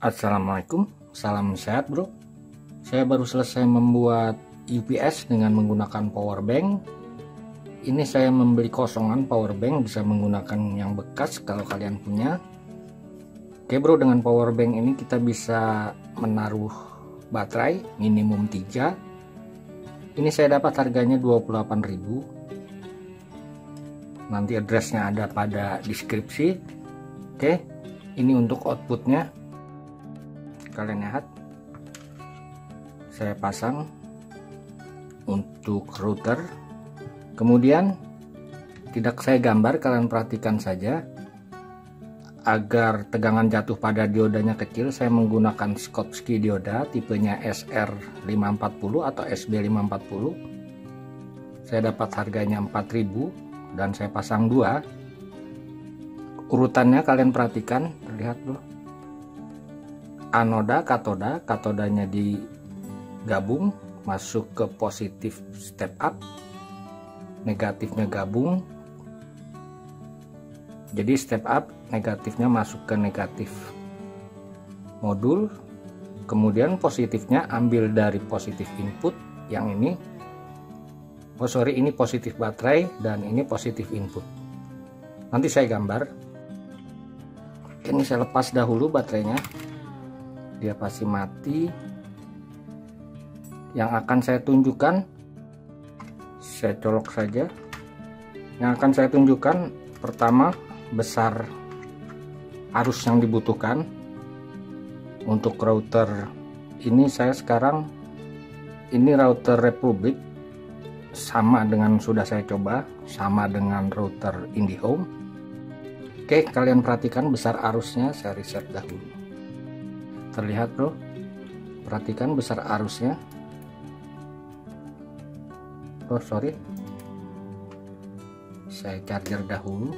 Assalamualaikum, salam sehat bro. Saya baru selesai membuat UPS dengan menggunakan power bank. Ini saya membeli kosongan power bank, bisa menggunakan yang bekas kalau kalian punya. Oke bro, dengan power bank ini kita bisa menaruh baterai minimum 3. Ini saya dapat harganya 28.000. Nanti addressnya ada pada deskripsi. Oke, ini untuk outputnya. Kalian lihat, saya pasang untuk router. Kemudian tidak saya gambar, kalian perhatikan saja. Agar tegangan jatuh pada diodanya kecil, saya menggunakan Schottky dioda, tipenya SR540 atau SB540. Saya dapat harganya 4.000. Dan saya pasang 2. Urutannya kalian perhatikan, terlihat bro. Anoda, katoda, katodanya digabung masuk ke positif step up, negatifnya gabung. Jadi step up negatifnya masuk ke negatif modul, kemudian positifnya ambil dari positif input yang ini. Oh sorry, ini positif baterai dan ini positif input. Nanti saya gambar. Ini saya lepas dahulu baterainya. Dia pasti mati. Yang akan saya tunjukkan, saya colok saja. Yang akan saya tunjukkan, pertama besar arus yang dibutuhkan. Untuk router ini saya sekarang, ini router Republic. Sama dengan sudah saya coba, sama dengan router IndiHome. Oke, kalian perhatikan besar arusnya, saya reset dahulu. Terlihat bro, perhatikan besar arusnya. Oh sorry, saya charger dahulu.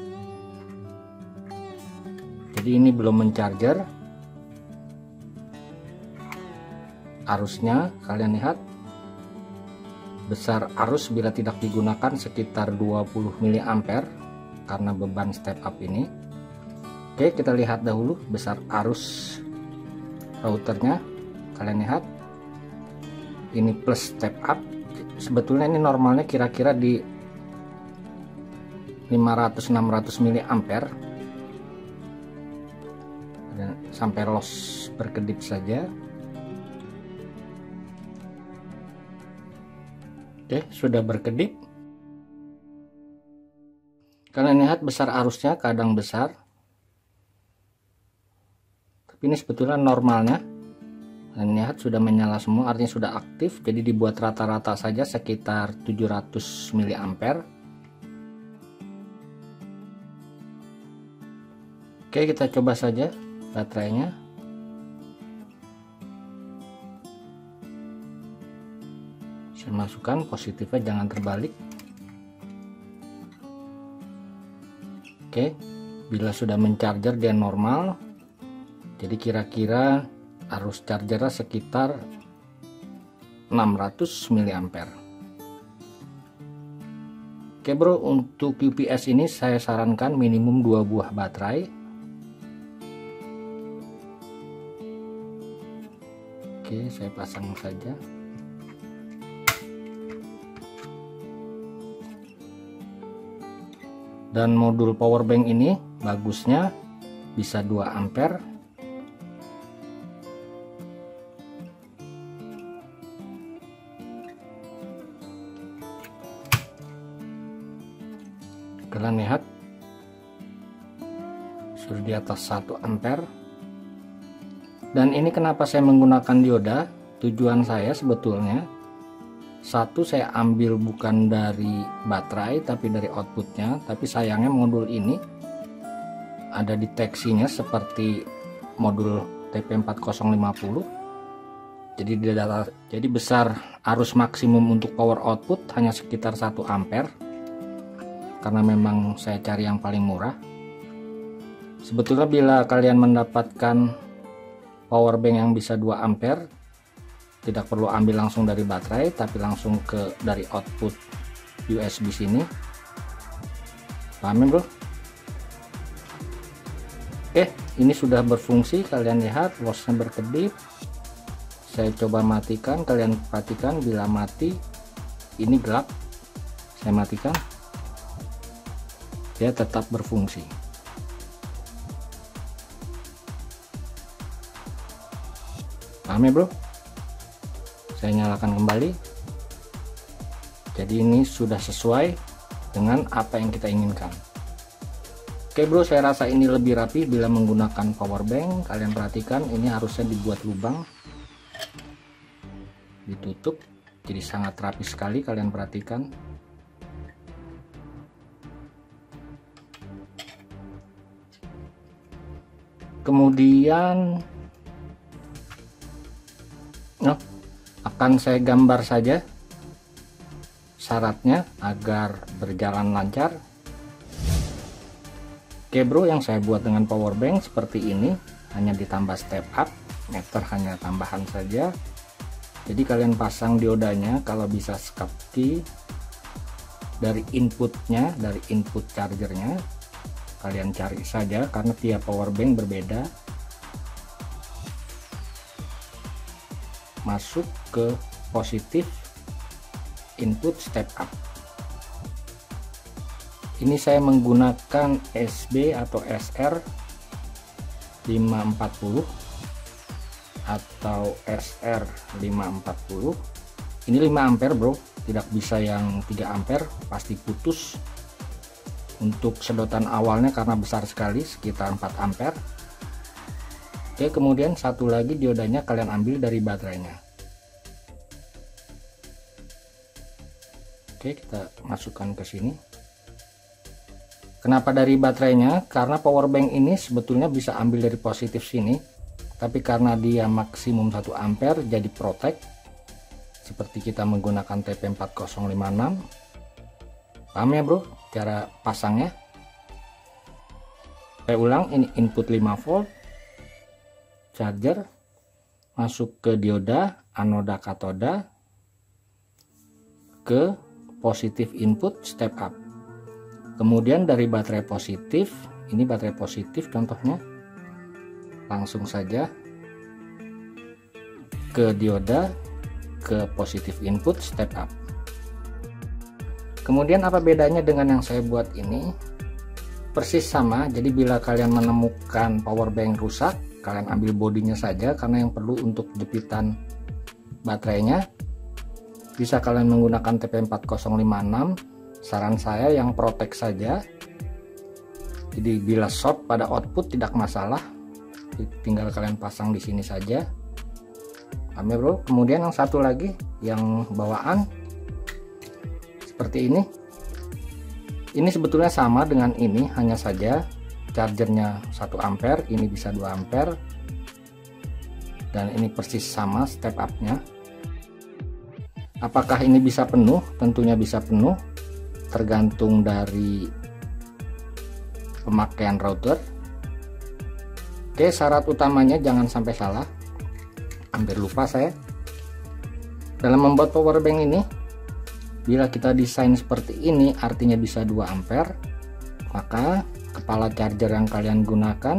Jadi ini belum mencharger. Arusnya kalian lihat, besar arus bila tidak digunakan sekitar 20 mA karena beban step up ini. Oke, kita lihat dahulu besar arus routernya. Kalian lihat, ini plus step up. Sebetulnya ini normalnya kira-kira di 500-600 mA. Dan sampai loss berkedip saja. Oke, sudah berkedip. Kalian lihat besar arusnya, kadang besar. Tapi ini sebetulnya normalnya. Kalian lihat sudah menyala semua, artinya sudah aktif. Jadi dibuat rata-rata saja sekitar 700 mA. Oke, kita coba saja baterainya. Saya masukkan positifnya, jangan terbalik. Oke, bila sudah mencharger dia normal. Jadi kira-kira arus chargernya sekitar 600 mA. Oke bro, untuk UPS ini saya sarankan minimum 2 buah baterai. Oke, saya pasang saja. Dan modul power bank ini bagusnya bisa 2 ampere. Kalian lihat sudah di atas 1 ampere. Dan ini kenapa saya menggunakan dioda, tujuan saya sebetulnya satu, saya ambil bukan dari baterai tapi dari outputnya. Tapi sayangnya modul ini ada deteksinya seperti modul TP4050. Jadi besar arus maksimum untuk power output hanya sekitar 1 ampere. Karena memang saya cari yang paling murah. Sebetulnya bila kalian mendapatkan power bank yang bisa 2 ampere, tidak perlu ambil langsung dari baterai tapi langsung ke dari output USB sini. Paham bro? Oke. Ini sudah berfungsi, kalian lihat washnya berkedip. Saya coba matikan, kalian perhatikan bila mati ini gelap. Saya matikan, dia tetap berfungsi. Paham ya bro? Saya nyalakan kembali. Jadi ini sudah sesuai dengan apa yang kita inginkan. Oke bro, saya rasa ini lebih rapi bila menggunakan power bank. Kalian perhatikan, ini harusnya dibuat lubang, ditutup, jadi sangat rapi sekali. Kalian perhatikan, kemudian akan saya gambar saja syaratnya agar berjalan lancar. Oke bro, yang saya buat dengan power bank seperti ini, hanya ditambah step up, meter hanya tambahan saja. Jadi kalian pasang diodanya, kalau bisa Schottky dari inputnya, dari input chargernya. Kalian cari saja karena tiap power bank berbeda. Masuk ke positif, input step up. Ini saya menggunakan SB atau SR540 atau SR540. Ini 5 ampere bro, tidak bisa yang 3 ampere, pasti putus. Untuk sedotan awalnya karena besar sekali, sekitar 4 ampere. Oke, kemudian satu lagi diodanya kalian ambil dari baterainya. Oke, kita masukkan ke sini. Kenapa dari baterainya? Karena power bank ini sebetulnya bisa ambil dari positif sini, tapi karena dia maksimum 1 ampere jadi protect, seperti kita menggunakan TP4056. Paham ya bro cara pasangnya? Saya ulang, ini input 5 volt charger, masuk ke dioda anoda katoda, ke positif input step up. Kemudian dari baterai positif, ini baterai positif contohnya, langsung saja ke dioda, ke positif input step up. Kemudian apa bedanya dengan yang saya buat ini? Persis sama, jadi bila kalian menemukan power bank rusak, kalian ambil bodinya saja karena yang perlu untuk jepitan baterainya bisa kalian menggunakan TP4056. Saran saya yang protect saja, jadi bila short pada output tidak masalah, tinggal kalian pasang di sini saja. Paham ya bro? Kemudian yang satu lagi yang bawaan seperti ini, sebetulnya sama dengan ini, hanya saja chargernya 1 ampere, ini bisa 2 ampere, dan ini persis sama step upnya. Apakah ini bisa penuh? Tentunya bisa penuh, tergantung dari pemakaian router. Oke, syarat utamanya jangan sampai salah, hampir lupa saya. Dalam membuat power bank ini, bila kita desain seperti ini artinya bisa 2 ampere, maka kepala charger yang kalian gunakan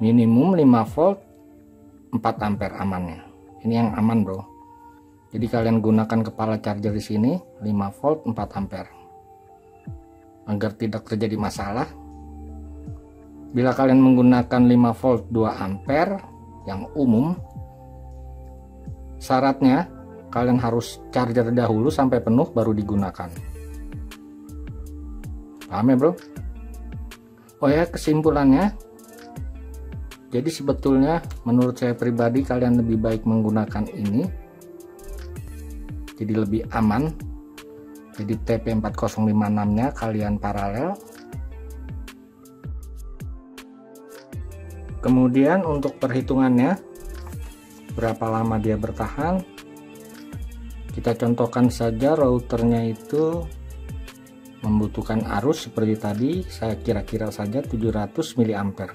minimum 5 volt 4 ampere amannya. Ini yang aman bro. Jadi kalian gunakan kepala charger di sini 5 volt 4 ampere agar tidak terjadi masalah. Bila kalian menggunakan 5 volt 2 ampere yang umum, syaratnya kalian harus charger dahulu sampai penuh baru digunakan. Paham ya bro? Oh ya, kesimpulannya, jadi sebetulnya menurut saya pribadi kalian lebih baik menggunakan ini, jadi lebih aman. Jadi TP4056 nya kalian paralel. Kemudian untuk perhitungannya, berapa lama dia bertahan, kita contohkan saja. Routernya itu membutuhkan arus seperti tadi, saya kira-kira saja 700 mA.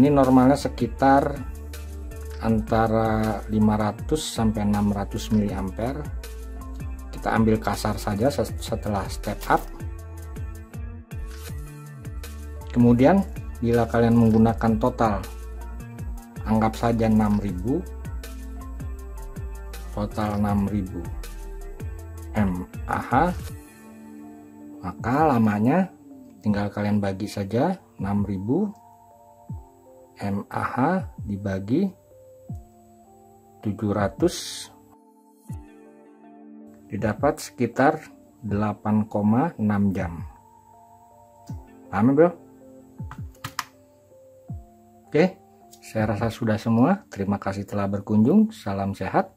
Ini normalnya sekitar antara 500 sampai 600 mA. Kita ambil kasar saja setelah step up. Kemudian bila kalian menggunakan total, anggap saja 6.000, total 6.000 MAH, maka lamanya tinggal kalian bagi saja 6.000 MAH dibagi 700, didapat sekitar 8,6 jam. Paham bro? Oke, saya rasa sudah semua. Terima kasih telah berkunjung. Salam sehat.